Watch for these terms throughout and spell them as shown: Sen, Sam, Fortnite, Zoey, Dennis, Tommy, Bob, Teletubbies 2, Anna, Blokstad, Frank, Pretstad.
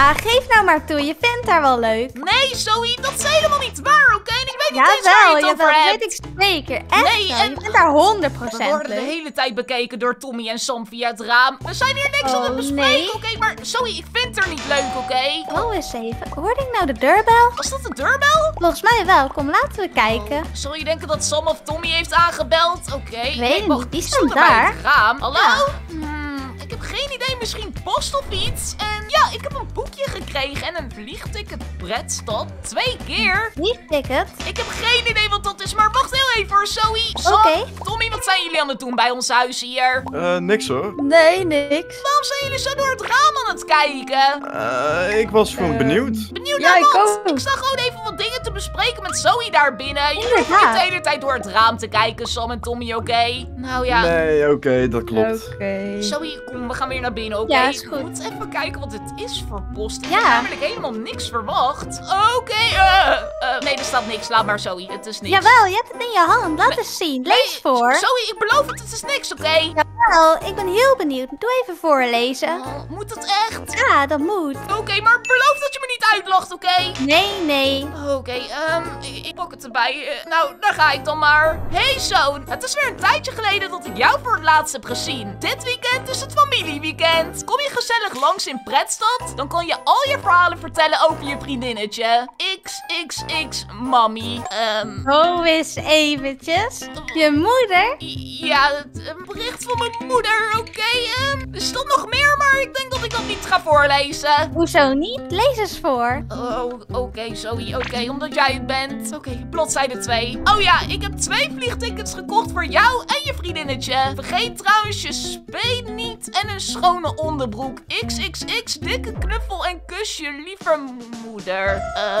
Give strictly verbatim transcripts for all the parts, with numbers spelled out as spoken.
Ah, geef nou maar toe. Je vindt haar wel leuk. Nee, Zoey, dat is helemaal niet waar, oké? Okay? Ik weet niet ja, eens wel, waar je het over hebt. Ja, dat weet ik zeker. Echt nee, en... je bent daar honderd procent. We worden de hele tijd bekeken door Tommy en Sam via het raam. We zijn hier niks oh, aan het bespreken, nee. oké? Okay? Maar Zoey, ik vind haar niet leuk, oké? Okay? Oh, eens even. Hoorde ik nou de deurbel? Was dat de deurbel? Volgens mij wel. Kom, laten we kijken. Oh, Zoey, denken dat Sam of Tommy heeft aangebeld? Oké. Okay. Ik weet niet, die stond daar. Het raam. Hallo? Ja. Hmm, ik heb geen idee. Misschien post of iets. En ja, ik heb een boekje gekregen en een vliegticket Pretstad. Twee keer. Vliegticket? Ik heb geen idee wat dat is, maar wacht heel even hoor, Zoey. Oké. Okay. Tommy, wat zijn jullie aan het doen bij ons huis hier? Eh, uh, niks hoor. Nee, niks. Waarom zijn jullie zo door het raam aan het kijken? Eh, uh, ik was gewoon uh, benieuwd. Benieuwd naar ja, wat? Ik, ik zag gewoon even wat dingen te bespreken met Zoey daar binnen. Jullie hoeven niet de hele tijd door het raam te kijken, Sam en Tommy, oké? Okay? Nou ja. Nee, oké, okay, dat klopt. Oké. Okay. Zoey, kom, we gaan weer naar binnen, oké? Okay? Ja, is goed. Moet even kijken wat het is voor post. Ik ja. heb namelijk helemaal niks verwacht. Oké, okay, uh, uh, nee, er staat niks. Laat maar, Zoey. Het is niks. Jawel, je hebt het in je hand. Laat nee, eens zien. Lees nee, voor. Zoey, ik beloof het. Het is niks, oké? Okay? Jawel, ik ben heel benieuwd. Doe even voorlezen. Oh, moet dat echt? Ja, dat moet. Oké, okay, maar beloof dat je me niet uitlacht, oké? Okay? Nee, nee. Oké, okay, um, ik, ik pak het erbij. Uh, nou, daar ga ik dan maar. Hé, hey, zoon. Het is weer een tijdje geleden dat ik jou voor het laatst heb gezien. Dit weekend is het familieweekend. Kom je gezellig langs in Pretstad? Dan kan je al je verhalen vertellen over je vriendinnetje. X X X Mami. Um... Oh, eens eventjes. Je moeder? Ja, een bericht van mijn moeder. Oké, okay, um, er stond nog meer, maar ik denk dat ik dat niet ga voorlezen. Hoezo niet? Lees eens voor. Oh, oké, okay, Zoey. Oké, okay, omdat jij het bent. Oké, okay, bladzijde twee. Oh ja, ik heb twee vliegtickets gekocht voor jou en je vriendinnetje. Vergeet trouwens je speen niet en een schone onderbroek. X X X dikke knuffel en kus je lieve moeder.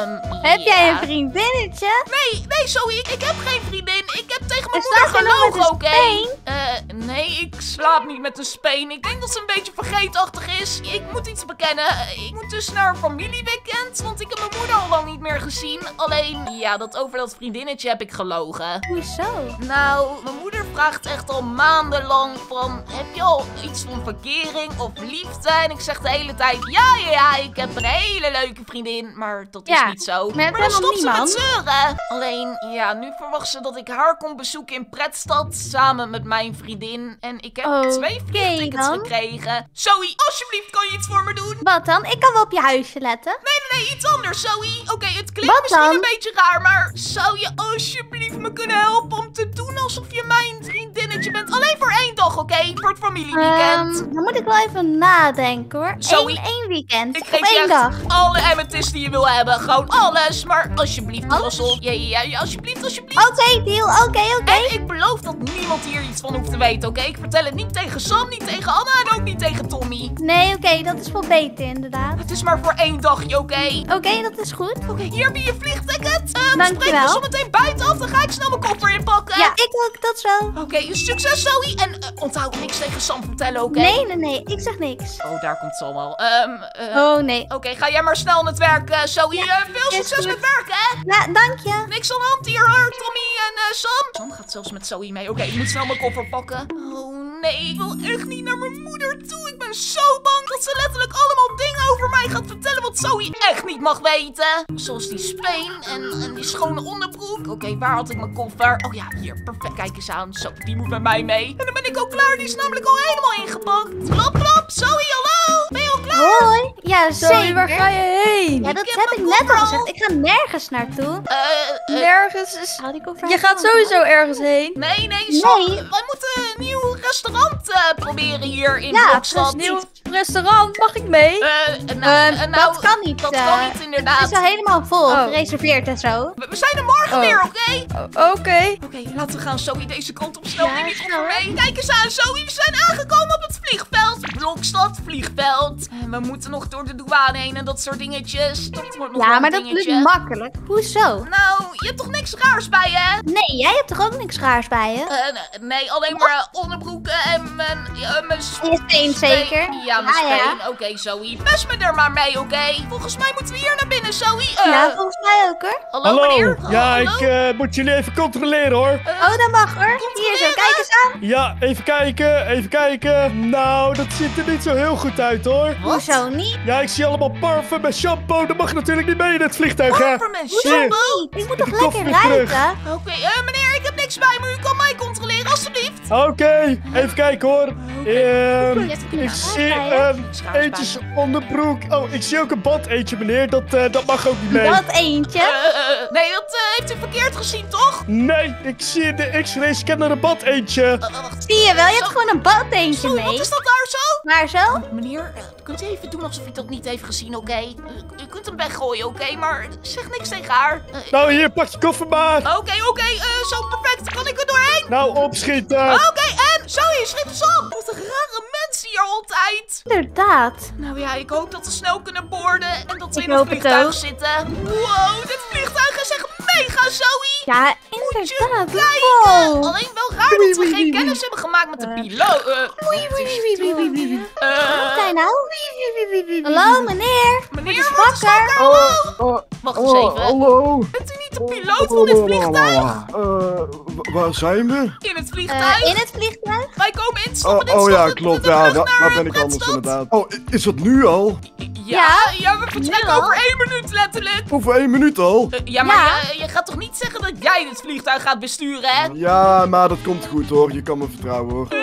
Um, heb ja. jij een vriendinnetje? Nee, nee, Zoey, ik, ik heb geen vriendin. Ik heb tegen mijn moeder gelogen, oké? Uh, nee, ik slaap niet met een speen. Ik denk dat ze een beetje vergeetachtig is. Ik moet iets bekennen. Ik moet dus naar een familieweekend, want ik heb mijn moeder al lang niet meer gezien. Alleen, ja, dat over dat vriendinnetje heb ik gelogen. Hoezo? Nou, mijn moeder vraagt echt al maandenlang van, heb je al iets van verkering of liefde? En ik zeg de hele tijd, ja, ja, ja, ik heb een hele leuke vriendin. Maar dat is ja, niet zo. Maar dan stopt ze met zeuren. Alleen, ja, nu verwacht ze dat ik haar kom bezoeken in Pretstad samen met mijn vriendin. En ik heb okay, twee vliegtickets dan. gekregen. Zoey, alsjeblieft, kan je iets voor me doen? Wat dan? Ik kan wel op je huisje letten. Nee, nee, nee, iets anders, Zoey. Oké, okay, het klinkt Wat misschien dan? een beetje raar, maar zou je alsjeblieft me kunnen helpen om te doen alsof je mijn vriendinnetje bent? Alleen voor één dag, oké? Okay? Voor het familieweekend. Um, dan moet ik wel even nadenken, hoor. Zoey, Eén, één weekend. Ik geef je echt alle amethysten die je wil hebben. Gewoon alles, maar alsjeblieft, alsof. Ja, ja, ja, alsjeblieft, alsjeblieft. Oké, okay, deal, oké, okay, oké. Okay. En ik beloof dat niemand hier iets van hoeft te weten, oké? Okay? Ik vertel het niet tegen Sam, niet tegen Anna en ook niet tegen Tommy. Nee, oké, okay, dat is wel beter, inderdaad. Het is maar voor één dagje, oké? Okay? Oké, okay, dat is goed. Oké, okay, hier heb je je vliegticket. Um, spreek me zo meteen buiten af, dan ga ik snel mijn koffer inpakken. Ja, ik ook, dat zo. Oké, okay, succes, Zoey. En uh, onthoud niks tegen Sam vertellen, oké? Okay? Nee, nee, nee, ik zeg niks. Oh, daar komt Sam al. Um, uh, oh, nee. Oké, okay, ga jij maar snel aan het werk, uh, Zoey. Ja, uh, veel succes goed. met werk, hè? Ja, dank je. Niks aan de hand hier, hoor, Tommy en uh, Sam. Sam gaat zelfs met Zoey mee. Oké, okay, ik moet snel mijn koffer pakken. Oh nee, ik wil echt niet naar mijn moeder toe. Ik ben zo bang dat ze letterlijk allemaal dingen over mij gaat vertellen wat Zoey echt niet mag weten. Zoals die speen en, en die schone onderbroek. Oké, okay, waar had ik mijn koffer? Oh ja, hier, perfect. Kijk eens aan. Zo, die moet bij mij mee. En dan ben ik ook klaar. Die is namelijk al helemaal ingepakt. Klap, klap. Zoey, hallo. Ben je al klaar? Hoi. Ja, Zoey, waar ga je heen? Ja, dat ik heb, heb ik net al gezegd. Ik ga nergens naartoe. Uh, uh, nergens is... Oh, die koffer je gaat sowieso ergens heen. Nee, nee, Sam. Nee. Wij moeten een nieuw restaurant uh, proberen hier in ja, Blokstad. Ja, nieuw restaurant. Mag ik mee? Uh, nou, uh, nou, dat kan niet. Dat uh, kan niet, inderdaad. Het is al helemaal vol. Oh. Gereserveerd en zo. We, we zijn er morgen oh. weer, oké? Okay? Oh, oké. Okay. Oké, okay, laten we gaan, Zoey. Deze kant op snel. Ja, niet onder mee. Kijk eens aan, Zoey. We zijn aangekomen op het vliegveld. Blokstad, vliegveld. En we moeten nog door de douane heen en dat soort dingetjes. Dat wordt nog ja, maar dat lukt makkelijk. Hoezo? Nou, Je hebt toch niks raars bij je? Nee, jij hebt toch ook niks raars bij je? Uh, nee, alleen maar uh, onderbroeken en mijn... Uh, mijn steen zeker? Ja, mijn ah, steen. Ja. Oké, okay, Zoey. Pes me er maar mee, oké? Okay? Volgens mij moeten we hier naar binnen, Zoey. Uh, ja, volgens mij ook, hoor. Hallo, hallo. Meneer. Oh, ja, hallo? Ik uh, moet jullie even controleren, hoor. Uh, oh, dat mag, hoor. Hier zo, kijk eens aan. Ja, even kijken, even kijken. Nou, dat ziet er niet zo heel goed uit, hoor. Hoezo niet? Ja, ik zie allemaal parfum en shampoo. Dat mag natuurlijk niet mee in het vliegtuig, hè? Parfum en shampoo? Ik moet toch lekker ruiken? Oké, okay, uh, meneer, ik heb niks bij me. U kan mij controleren, alstublieft. Oké, okay, even kijken, hoor. Okay. Um, ja, ik zie um, eentjes onderbroek. Oh, ik zie ook een bad eentje, meneer. Dat, uh, dat mag ook niet mee. Bad eentje? Uh, uh, nee, dat uh, heeft u verkeerd gezien, toch? Nee, ik zie de X-ray scanner een bad eentje. Uh, uh, wacht. Zie je wel, je hebt gewoon een bad eentje mee. Sorry, wat is dat daar zo? Waar zo? Meneer, uh, kunt u even doen alsof u dat niet heeft gezien, oké? Okay? U, u kunt hem weggooien, oké? Okay? Maar zeg niks tegen haar. Uh, nou, hier, pak je koffer maar. Oké, okay, oké, okay, uh, zo perfect. Kan ik er doorheen? Nou, opschieten. Oké, okay, en? Sorry, schiet eens op. Wat een rare mensen hier altijd. Inderdaad. Nou ja, ik hoop dat we snel kunnen boarden en dat we in het vliegtuig zitten. Wow, dit vliegtuig is echt mega, Zoey. Ja, inderdaad. Wow. Alleen wel raar dat we geen kennis hebben gemaakt met de piloot. Wat zijn nou? Hallo, meneer. Meneer, wat is wakker? Oh, wacht eens even. Hallo. Bent u niet de piloot van dit vliegtuig? Eh, waar zijn we? In het vliegtuig. In het vliegtuig? Wij komen instappen. Oh ja, klopt. Ja, daar ben ik anders inderdaad. Oh, is dat nu al? Ja, ja, we vertrekken over één minuut letterlijk. Over één minuut al? Uh, ja, maar ja. Je, je gaat toch niet zeggen dat jij dit vliegtuig gaat besturen, hè? Ja, maar dat komt goed, hoor. Je kan me vertrouwen, hoor. Uh,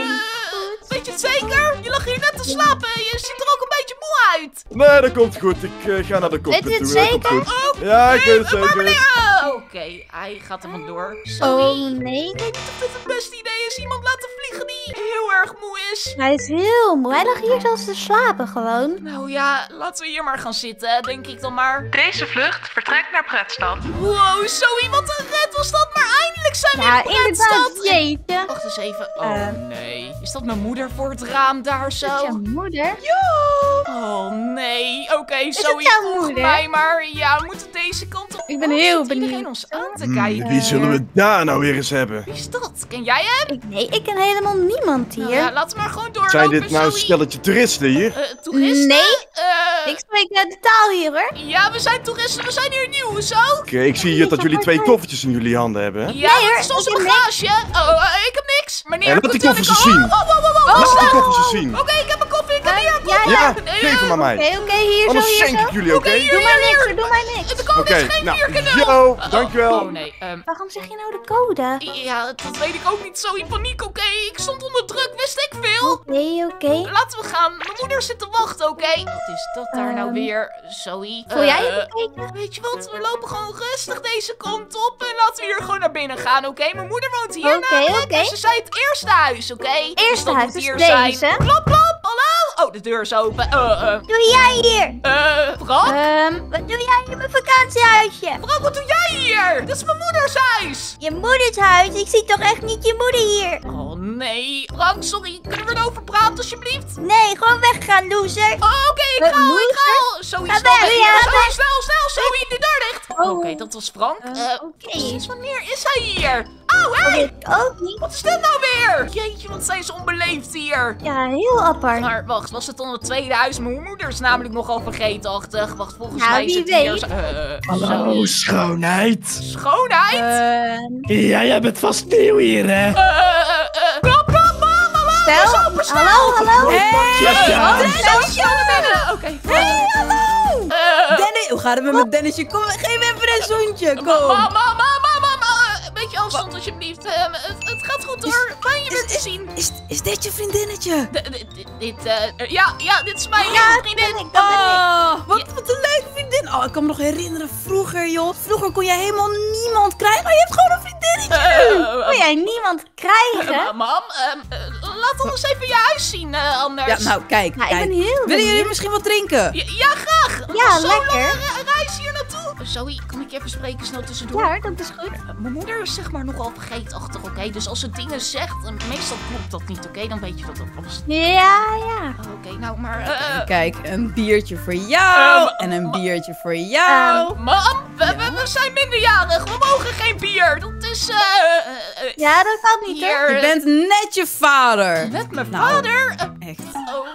weet je het zeker? Je lag hier net te slapen. Je ziet er ook een beetje moe uit. Nee, dat komt goed. Ik uh, ga naar de cockpit toe. Weet je het zeker? Oh, nee, ja, ik weet het zeker. Uh, Oké, okay, hij gaat er vandoor. Sorry. Oh, nee. Ik denk dat dit het beste idee is. Iemand laten vliegen die heel erg moe is. Hij is heel moe. Hij lag hier zelfs te slapen gewoon. Nou ja, laten we hier maar gaan zitten, denk ik dan maar. Deze vlucht vertrekt naar Pretstad. Wow, Zoey, wat een red was dat. Maar eindelijk zijn we ja, in Pretstad. Ja, jeetje. Wacht eens even. Oh, uh, nee. Is dat mijn moeder voor het raam daar zo? Is dat jouw moeder? Ja. Oh, nee. Oké, okay, Zoey, volg mij maar. Ja, we moeten deze kant op. Ik ben oh, heel benieuwd. Iedereen ons aan te kijken. Wie zullen we daar nou weer eens hebben? Wie is dat? Ken jij hem? Ik, nee, ik ken helemaal niemand hier. Nou ja, laten we maar gewoon doorlopen. Zijn dit nou een stelletje toeristen hier? Uh, uh, toeristen? Nee. Uh, ik spreek uh, de taal hier, hoor. Ja, we zijn toeristen. We zijn hier nieuw, zo. Oké, okay, ik zie hier dat jullie twee koffertjes in jullie handen hebben. Hè? Ja, nee, dat is onze bagage. Oh, uh, ik heb niks. Meneer, ja, laat die koffertjes zien. Oh, oh, oh, oh, oh. Laat die koffertjes zien. Oké, okay, ik heb een koffer. Ik heb hier een koffer. Ja, ja, ja. Geef hem aan mij. Oké, okay, oké, okay, hier zo. Anders schenk ik jullie, oké? Doe maar niks, doe maar niks. De code is geen vierkanaal. Dankjewel. Oh, nee, um... Waarom zeg je nou de code? Ja, dat weet ik ook niet, zo in paniek, oké? Okay? Ik stond onder druk, wist ik veel. Oké, okay, oké. Okay. Laten we gaan. Mijn moeder zit te wachten, oké? Okay? Wat is dat daar um... nou weer, Zoey? Voel uh, jij het kijken? Weet je wat? We lopen gewoon rustig deze kant op en laten we hier gewoon naar binnen gaan, oké? Okay? Mijn moeder woont hier okay, namelijk, okay. Dus ze zei het eerste huis, oké? Okay? Eerste dat huis moet hier deze. Zijn. Klop, klop, hallo? Oh, de deur is open. Uh, uh. Wat doe jij hier? Eh, uh, Frank? Um, wat doe jij in mijn vakantiehuisje? Frank, wat doe jij hier? Dit is mijn moeders huis. Je moeders huis? Ik zie toch echt niet je moeder hier? Oh nee. Frank, sorry. Kunnen we erover praten alsjeblieft? Nee, gewoon weggaan, loser. Oh, oké, okay, ik ga al, ik ga al. Zoey, snel, snel, snel, snel, Zoey, de deur dicht. Oh. Oké, okay, dat was Frank. Uh, oké. Okay. Sinds wanneer is hij hier? Oh, hé. Hey. Ook niet. Wat is dit nou weer? Jeetje, wat zijn ze onbeleefd hier. Ja, heel apart. Maar wacht, was het dan het tweede huis? Mijn moeder is namelijk nogal vergeetachtig. Wacht, volgens ja, mij zit hij hier... Uh, Hallo, Zoey. Schoonheid. Schoonheid? Uh... Ja, jij bent vast nieuw hier, hè? Eh, eh, klap, klap, mam, hallo. Zo, versnel. Hallo, hallo. Hé, Oké. Hé, hallo. Eh... Dennis, hoe gaat het met mijn Dennisje? Kom, geef even een zoentje, kom. Mama, mama, mama, een beetje afstand alsjeblieft. Het gaat goed, hoor. Fijn je weer te zien. Is dit je vriendinnetje? Dit, eh... Ja, ja, dit is mijn vriendin. Oh, wat een leuke vriendin. Oh, ik kan me nog herinneren vroeger, joh. Vroeger kon jij helemaal niemand krijgen, maar je hebt gewoon een vriendinnetje. Kon jij niemand krijgen? Mam, laat ons even je huis zien, anders. Ja, nou, kijk. Ik ben heel benieuwd. Willen jullie misschien wat drinken? Ja, graag. Ja, lekker. Zo'n lange reis hier naartoe. Zoey, kan ik je even spreken snel tussendoor? Ja, dat is goed. Uh, mijn moeder is zeg maar nogal vergeetachtig, oké? Okay? Dus als ze dingen zegt, en meestal klopt dat niet, oké? Okay? Dan weet je wat dat was. Ja, ja. Oké, okay, nou maar... Uh, Kijk, een biertje voor jou um, en een biertje voor jou. Um, mam, we, we, we zijn minderjarig. We mogen geen bier. Dat is... Uh, uh, ja, dat kan niet, hè? Je bent net je vader. Net mijn nou, vader? Uh, echt. Oh.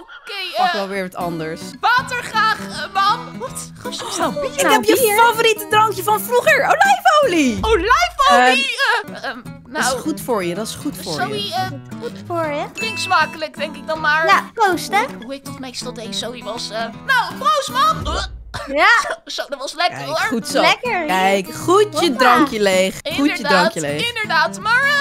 Ik pak wel weer wat anders. Water graag, uh, mam. Wat? Goh, nou, bier. Ik nou, heb bier. Je favoriete drankje van vroeger. Olijfolie. Olijfolie? Uh, uh, uh, nou, dat is goed voor je. Dat is goed voor Zoey, je. Zoey, uh, goed voor je. Drink smakelijk, denk ik dan maar. Ja, proost, hè. Hoe ik dat meestal deed, Zoey was... Uh, nou, proost, mam. Uh. Ja. Zo, dat was lekker, hoor. Goed zo. Lekker. Kijk, goed je drankje leeg. Goed inderdaad, je drankje leeg. Inderdaad, maar... Uh,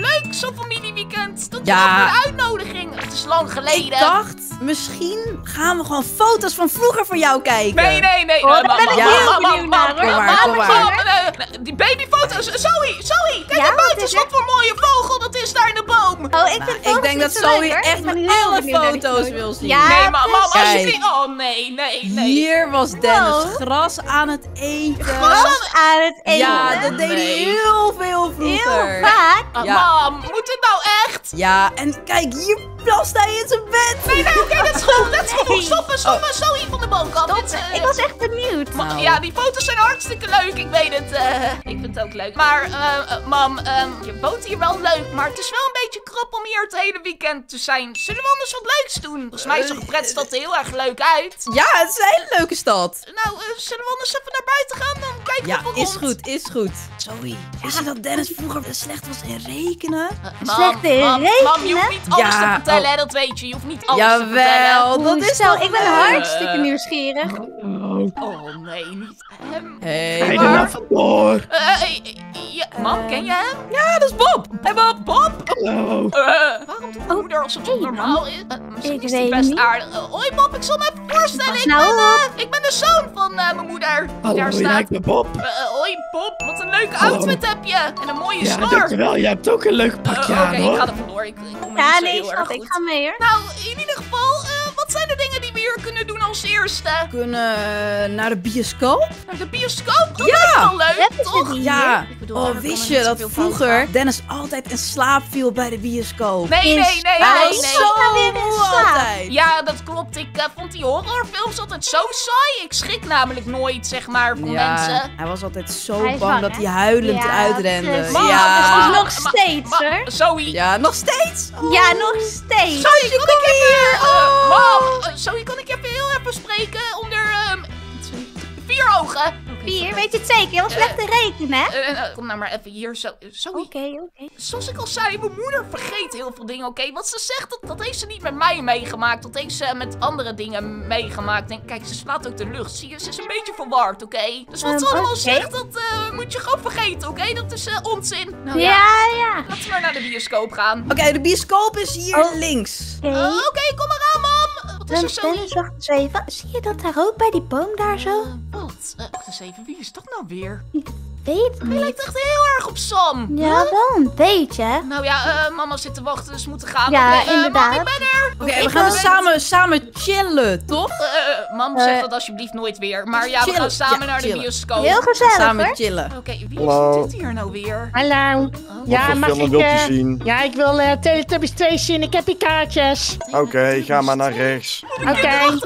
leuk, zo'n familieweekend. Dat je ja. Nog een uitnodiging. Het is lang geleden. Ik dacht, misschien gaan we gewoon foto's van vroeger van jou kijken. Nee, nee, nee. Oh, daar ben ik heel benieuwd naar. Kom maar, kom maar. Die babyfoto's. Zoey, Zoey. Kijk naar buiten. Wat voor mooie vogel. Dat is daar in de boom. Oh, ik vind Ik denk dat Zoey echt alle foto's wil zien. Nee, maar mam, als je ziet. Oh, nee, nee, nee. Hier was Dennis gras aan het eten. Gras aan het eten. Ja, dat deed hij heel veel vroeger. Heel vaak. Ja. Mam, moet het nou echt? Ja, en kijk, hier plast hij in zijn bed. Nee, nee, oké, dat is goed. Dat is goed. Stoppen, stoppen. Oh. Zoey van de boomkant. Uh, ik was echt benieuwd. Nou. Ja, die foto's zijn hartstikke leuk. Ik weet het. Uh, ik vind het ook leuk. Maar, uh, uh, mam, um, je woont hier wel leuk. Maar het is wel een beetje krap om hier het hele weekend te zijn. Zullen we anders wat leuks doen? Volgens mij zag Pretstad er heel erg leuk uit. Ja, het is een hele leuke stad. Nou, uh, zullen we anders even naar buiten gaan? Dan kijken ja, we wat is rond. Goed, is goed. Zoey, wist je dat Dennis vroeger slecht was in rekenen? Uh, slecht in mam, rekenen? Mam, je hoeft niet alles ja. te vertellen, hè? Dat weet je. Je hoeft niet alles Jawel, te vertellen. Jawel, dat is zo. Ik ben uh, hartstikke nieuwsgierig. Oh, nee, niet hem. Hé, hey, maar... daar vandoor. Uh, ja, mam, ken je hem? Ja, dat is Bob. Hé, hey, Bob, Bob. Hallo. Uh, waarom doet mijn moeder alsof het normaal is? Uh, misschien ik is hij best niet. aardig. Uh, hoi, Bob, ik zal me even voorstellen. Ik, nou ben, uh, ik ben de zoon van uh, mijn moeder. Hallo, daar staat. Lijkt me Bob. Uh, hoi, Bob, wat een leuke Hallo. outfit heb je. En een mooie snor. Ja, dankjewel. Jij hebt ook een leuk pakje uh, aan, okay, hoor. Oké, ik ga er vandoor. Ik, ik kom ja, nee, schat, ik ga mee, hoor. Nou, in ieder geval, uh, wat zijn de dingen die we hier kunnen doen als eerste? Kunnen... Uh, naar de bioscoop? Naar de bioscoop? Oh, ja! Dat is wel leuk, toch? Ja. Ik bedoel, oh, wist je dat vroeger Dennis altijd in slaap viel bij de bioscoop? Nee, nee, nee. nee, nee, nee. Zo weer in slaap. Ja, dat klopt. Ik uh, vond die horrorfilms altijd zo saai. Ik schrik namelijk nooit, zeg maar, van ja, mensen. Hij was altijd zo bang, bang dat hij huilend ja, uitrende. Man, ja, dat is dus nog steeds, ma hoor. Zoey. Ja, nog steeds? Oh. Ja, nog steeds. Zoey, kom, kom ik even hier. Uh, oh. Mam, uh, Zoey, kan ik even heel even spreken onder... Uh, Vier ogen. Vier, weet je het zeker? Je was slecht te rekenen, hè? Uh, uh, kom nou maar even hier, zo. Oké, okay, oké. Okay. Zoals ik al zei, mijn moeder vergeet heel veel dingen, oké? Okay? Wat ze zegt, dat, dat heeft ze niet met mij meegemaakt. Dat heeft ze met andere dingen meegemaakt. En kijk, ze slaat ook de lucht. Zie je, ze is een beetje verward, oké? Okay? Dus wat um, ze allemaal okay. zegt, dat uh, moet je gewoon vergeten, oké? Okay? Dat is uh, onzin. Nou, ja, ja, ja. Laten we maar naar de bioscoop gaan. Oké, okay, de bioscoop is hier oh. links. Oké, okay. uh, okay, kom maar aan, mam. Wat is er zo? Dennis, wacht eens even. Zie je dat daar ook bij die boom daar zo? Wat? Uh, wacht eens even, wie is dat nou weer? Ik weet het niet. Hij lijkt echt heel erg op Sam. Ja, huh? wel een beetje. Nou ja, uh, mama zit te wachten, dus we moeten gaan. Ja, okay, uh, inderdaad. Mam, ik ben er. Oké, okay, we gaan samen, samen chillen, toch? Uh, mam, zeg uh, dat alsjeblieft nooit weer. Maar ja, chillen. we gaan samen ja, naar chillen. de bioscoop. Heel gezellig, Samen hoor. chillen. Oké, okay, wie Hello. is dit hier nou weer? Hallo. Oh, ja, mag ik... Uh, zien? Ja, ik wil uh, Teletubbies twee zien. Ik heb die kaartjes. Oké, okay, ga maar naar rechts. Oké. Okay.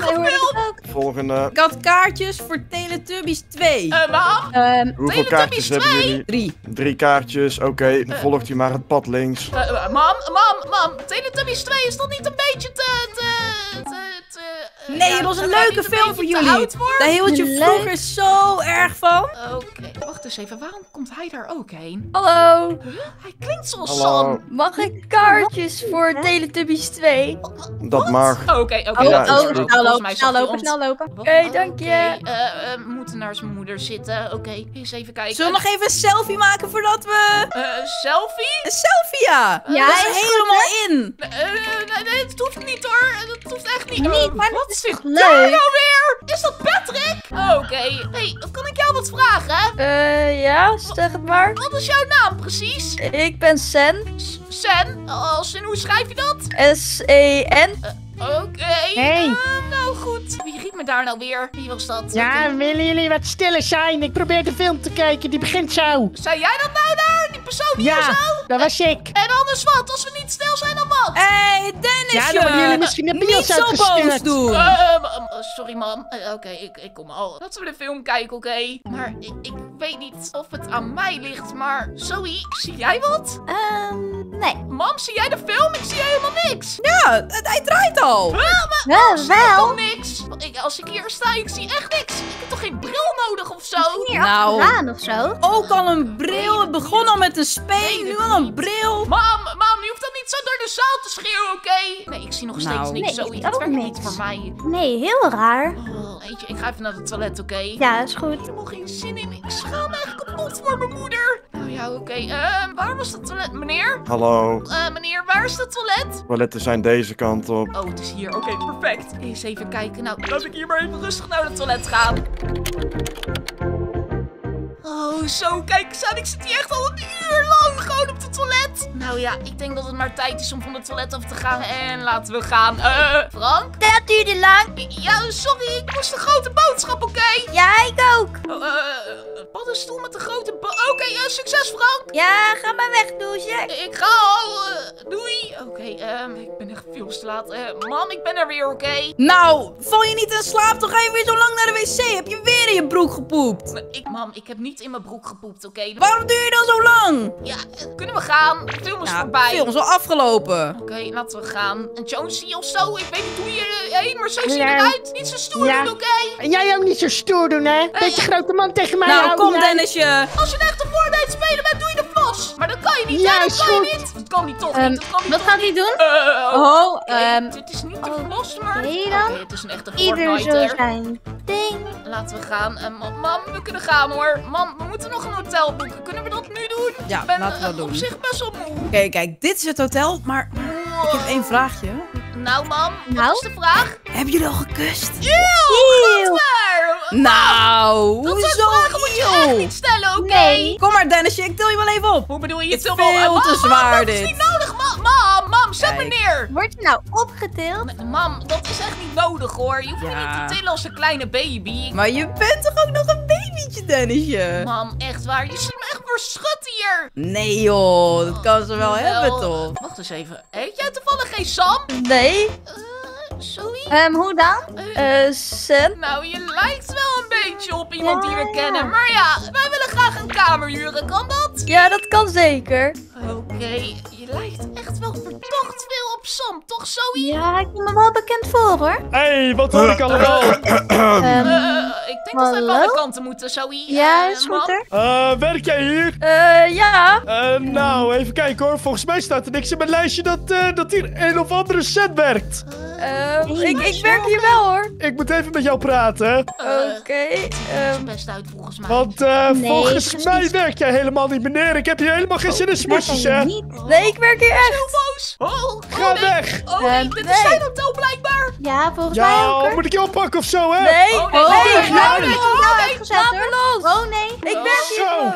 Volgende. Ik had kaartjes voor Teletubbies twee. Eh, uh, mam? Uh, Hoeveel kaartjes twee? Hebben jullie? Drie. Drie kaartjes, oké. Okay. Uh, Volgt u maar het pad links. Uh, uh, mam, mam, mam. Teletubbies twee, is dat niet een beetje te... te, te, te uh, nee, ja, het was een leuke film voor jullie. Daar hield je vroeger zo erg van. Oké, okay. wacht eens even. Waarom komt hij daar ook heen? Hallo. Huh? Hij klinkt zoals Sam. Mag ik kaartjes voor Teletubbies twee? Dat mag. Oké, okay, oké. Okay. Oh, oh, snel lopen, snel lopen, snel lopen. Oké, okay, dank je. Okay. Uh, we moeten naar zijn moeder zitten. Oké, okay. eens even kijken. Zullen we nog even een selfie maken voordat we... Uh, selfie? Een selfie, ja. Uh, ja, dat is helemaal goed, in. Uh, uh, nee, het hoeft niet hoor. Dat hoeft echt niet. Nee, maar wat is dit nou weer? Is dat Patrick? Oké. Okay. Hey, kan ik jou wat vragen? Uh, ja, zeg het maar. Wat is jouw naam precies? Ik ben Sen. Sen? Als in, hoe schrijf je dat? S E N. Uh, Oké, okay. hey. uh, nou goed. Wie riep me daar nou weer? Wie was dat? Ja, okay. Willen jullie wat stiller zijn? Ik probeer de film te kijken, die begint zo. Zei jij dat nou nou? Die persoon die ja, zo? dat was ik. En anders wat? Als we niet stil zijn, dan wat? Hé, hey, Dennis, ja, dan worden jullie misschien een niet zo boos doen. Uh, uh, uh, sorry, man. Uh, oké, okay, ik, ik kom al. Laten we de film kijken, oké? Okay? Maar ik, ik weet niet of het aan mij ligt, maar... Zoey, zie jij wat? Um, nee. Mam, zie jij de film? Ik zie helemaal niks. Ja, hij draait al. Huh, maar, ja, oh, wel. niks. Ik, als ik hier sta, ik zie echt niks. Ik heb toch geen bril nodig of zo? Nou, aan of zo. Ook al een bril. Het begon al met een speen. Nu al een bril. Mam, mam, je hoeft dat niet zo door de zaal te schreeuwen, oké? Okay? Nee, ik zie nog steeds nou. niks. Nee, Zoey, dat werkt niet voor mij. Nee, heel raar. Oh, eentje, ik ga even naar het toilet, oké? Okay? Ja, is goed. Ik heb er nog geen zin in. Ik schaam me eigenlijk kapot voor mijn moeder. Nou ja, oké. Okay. Uh, waar was dat toilet, meneer? Hallo. Uh, meneer, waar is dat toilet? Toiletten zijn deze kant op. Oh, het is hier. Oké, okay, perfect. Eens even kijken. Nou, laat ik hier maar even rustig naar het toilet gaan. Oh, zo, kijk eens aan. Ik zit hier echt al een uur lang gewoon op het toilet. Nou ja, ik denk dat het maar tijd is om van het toilet af te gaan. En laten we gaan. Uh, Frank? Dat duurde lang. Ja, sorry. Ik moest een grote boodschap, oké? Okay? Ja, ik ook. Uh, uh, paddenstoel met een grote boodschap. Oké, okay, uh, succes, Frank. Ja, ga maar weg, douche. Ik ga al. Uh, doei. Oké, okay, um, ik ben echt veel te laat. Uh, Mam, ik ben er weer, oké? Okay? Nou, val je niet in slaap? Dan ga je weer zo lang naar de wc. Heb je weer in je broek gepoept? Maar ik, mam, ik heb niet in mijn broek gepoept, oké? Okay? Waarom duur je dan zo lang? Ja, kunnen we gaan? De film is ja, voorbij. De film is al afgelopen. Oké, okay, laten we gaan. Een Jonesy of zo, ik weet niet hoe je heen, maar zo nee. zie je eruit. Niet zo stoer ja. doen, oké? Okay? Jij ook niet zo stoer doen, hè? Beetje hey. grote man tegen mij. Nou, kom Dennisje. Als je echt een voorbeeld spelen bent, doe je de vlos. Maar dat kan je niet, ja, hè? Dat kan je niet. Dat kan niet toch um, niet. Kan niet wat toch gaat hij doen? Uh, oh, ehm... Um, dit is niet de oh, vlos, maar... Nee dan? Okay, het is een echte Fortnite. Ieder zo zijn ding. Laten we gaan. Uh, mam, we kunnen gaan, hoor. Mam, we moeten nog een hotel boeken. Kunnen we dat nu doen? Ja, ik ben laten we dat uh, doen. op zich best wel moe. Oké, okay, kijk, dit is het hotel, maar wow. ik heb één vraagje. Nou, mam, nou? wat is de vraag? Heb je al gekust? Eeuw, waar? Nou, hoezo? Dat soort vragen moet je echt niet stellen, oké? Okay? Nee. Kom maar, Dennisje, ik til je wel even op. Hoe bedoel je? Je tilt wel veel te zwaar, dit. Dat is niet nodig, mam. Mam, mam, zet me neer. Word je nou opgetild? Mam, dat is echt niet nodig, hoor. Je hoeft me ja. niet te tillen als een kleine baby. Maar je bent toch ook nog een babytje, Dennisje? Mam, echt waar. Je ziet me echt voor schut hier. Nee, joh. Dat kan ze wel oh, hebben, wel. toch? Wacht eens even. Heet jij toevallig geen Sam? Nee. Uh, sorry? Um, hoe dan? Uh, uh, Sen? Nou, je lijkt wel een beetje op iemand ja, die we kennen. Ja. Maar ja, wij willen graag een kamer huren. Kan dat? Ja, dat kan zeker. Oké, okay. Je lijkt echt wel verdacht veel op Sam, toch Zoey? Ja, ik ben hem wel bekend voor, hoor. Hé, hey, wat hoor ik allemaal? um, uh, ik denk dat we aan alle kanten moeten, Zoey. Ja, is goed, hè? Uh, werk jij hier? Eh, uh, ja. Uh, nou, even kijken, hoor. Volgens mij staat er niks in mijn lijstje dat, uh, dat hier een of andere set werkt. Uh, uh, ik, ik werk hier wel, hoor. Ik moet even met jou praten. Oké. Okay, uh, um, best uit, volgens mij. Want uh, nee, volgens mij niet. werk jij helemaal niet, meneer. Ik heb hier helemaal geen zin in smoesjes, hè? Nee, ik werk hier echt. Zo boos. Oh, ga oh, weg. Oh, nee. Um, dit is nee. zijn hotel blijkbaar. Ja, volgens ja, mij ook. Ja, moet ik je oppakken of zo, hè? Nee. Oh, nee. Oh, nee. Oh, nee. Oh, nee. Oh, nee. Laat los. Oh, nee. Ik werk hier.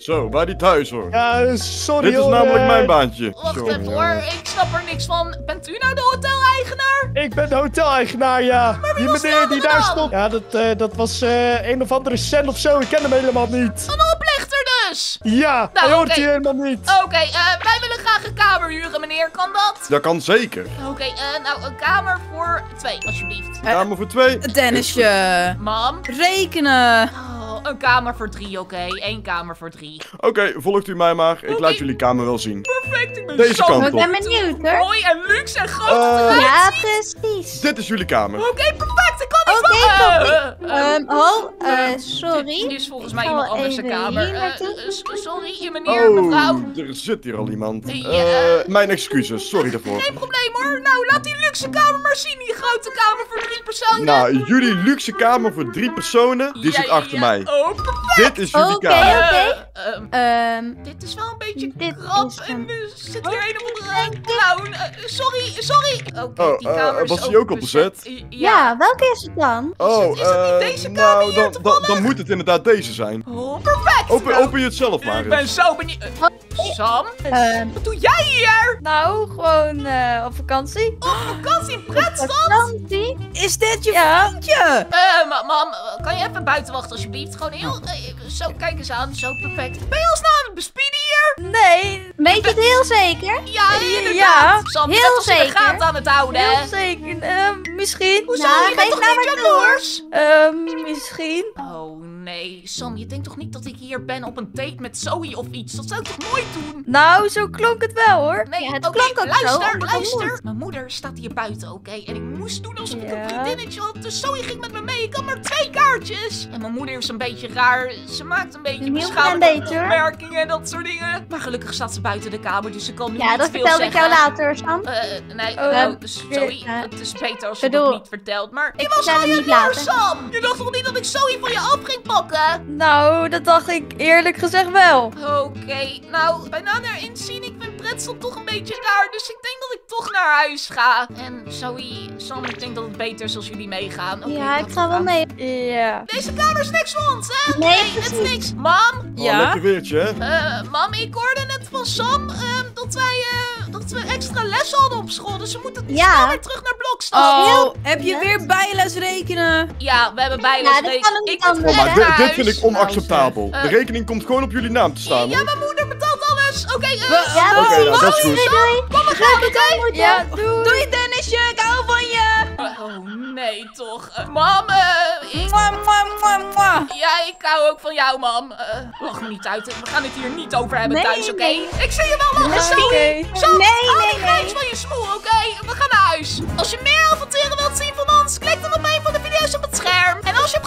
Zo, bij die thuis, hoor. Ja, sorry, Dit is hoor. namelijk mijn baantje. Wacht sorry, even, hoor. Ik snap er niks van. Bent u nou de hotel-eigenaar? Ik ben de hotel-eigenaar, ja. Maar wie die meneer die, die daar stond. Ja, dat, uh, dat was uh, een of andere Sen of zo. Ik ken hem helemaal niet. Een oplichter dus. Ja, nou, hij hoort okay. hier helemaal niet. Oké, okay, uh, wij willen graag een kamer huren, meneer. Kan dat? Dat kan zeker. Oké, okay, uh, nou, een kamer voor twee, alsjeblieft. Een kamer voor twee. Dennisje. Mam. Rekenen. Een kamer voor drie, oké. Okay. Eén kamer voor drie. Oké, okay, volgt u mij maar. Ik okay. laat jullie kamer wel zien. Perfect, ik ben Deze zo kant op. Ik ben benieuwd, hoor. Mooi en luxe en groot. Uh, ja, precies. Dit is jullie kamer. Oké, okay, perfect. Ik kan niet wachten. Okay, uh, uh, um, oh, uh, sorry. Dit is volgens mij iemand anders de kamer. Uh, uh, sorry, meneer, oh, mevrouw. Er zit hier al iemand. Uh, uh, mijn excuses, sorry daarvoor. Geen probleem, hoor. Nou, laat die luxe kamer maar zien. Die grote kamer voor drie personen. Nou, jullie luxe kamer voor drie personen, die ja, zit achter ja. mij. Oh, dit is jullie okay, kamer. Okay. Uh, um, um, dit is wel een beetje krap. En er zit weer een of andere clown. Uh, sorry, sorry. Okay, oh, die uh, was die ook op bezet? Ja. ja, welke is het dan? Oh, is het, is het niet deze uh, kamer nou, dan, dan, dan moet het inderdaad deze zijn. Oh, perfect. Open, open je het zelf maar eens. Ik ben zo benieuwd. Sam? Uh, Wat doe jij hier? Nou, gewoon uh, op vakantie. Op vakantie? Pretstad? Op vakantie? Is dit je ja. vriendje? Uh, ma mam, kan je even buiten wachten alsjeblieft? Gewoon heel... Uh, zo, kijk eens aan. Zo perfect. Ben je ons nou aan het bespieden hier? Nee. Weet je het heel zeker? Ja, inderdaad. Ja, Sam, je bent ons in de gaten aan het houden, hè? Heel zeker. Uh, misschien. Hoezo? Nou, je bent toch niet jaloers? Uh, misschien. Oh, nee. Sam, je denkt toch niet dat ik hier ben op een date met Zoey of iets? Dat zou ik toch nooit doen? Nou, zo klonk het wel, hoor. Nee, ja, het okay, klonk ook luister, zo, luister. Mijn moeder staat hier buiten, oké? Okay? En ik moest doen alsof ik ja. een vriendinnetje had. Dus Zoey ging met me mee. Ik had maar twee kaartjes. En mijn moeder is een beetje raar. Ze maakt een beetje beschouwende opmerkingen en dat soort dingen. Maar gelukkig staat ze buiten de kamer, dus ze kan nu ja, niet veel zeggen. Ja, dat vertel ik jou later, Sam. Uh, nee, oh, nou, Zoey, uh, het is beter als je bedoel, het niet vertelt. Maar ik was al niet klaar, Sam. Je dacht toch niet dat ik Zoey van je af ging pakken? Nou, dat dacht ik eerlijk gezegd wel. Oké, okay, nou, bijna naar inzien, ik vind Pretstad toch een beetje raar. Dus ik denk dat ik toch naar huis ga. En Zoey, Sam, ik denk dat het beter is als jullie meegaan. Okay, ja, ik ga wel mee. Ja. Deze kamer is niks voor ons, hè? Nee, nee het is niks. Mam? Ja? Oh, lekker weertje, hè? Uh, mam, ik hoorde net van Sam uh, dat wij uh, dat we extra les hadden op school. Dus we moeten ja. sneller terug naar Blokstad. Oh, heel... heb je weer bijles rekenen? Ja, we hebben bijles ja, rekenen. Ik kan Oh, maar dit, dit vind ik onacceptabel. Uh, de rekening komt gewoon op jullie naam te staan. Ja, mijn moeder betaalt alles. Oké, okay, uh, ja, oké, okay, nou, dat is goed. Kom, we gaan meteen. Ja, doei. Doei, Dennisje. Ik hou van je. Oh, nee, toch. Uh, mam, uh, ik... Mua, mua, mua, mua. Ja, ik hou ook van jou, mam. Uh, lach me niet uit. We gaan het hier niet over hebben nee, thuis, oké? Okay? Nee. Ik zie je wel lachen, Zoey. Okay. Zo, nee, nee, die grijs nee. van je smoel, oké? Okay? We gaan naar huis. Als je meer avonturen wilt zien van ons, klik dan op een van de video's op het scherm. En als je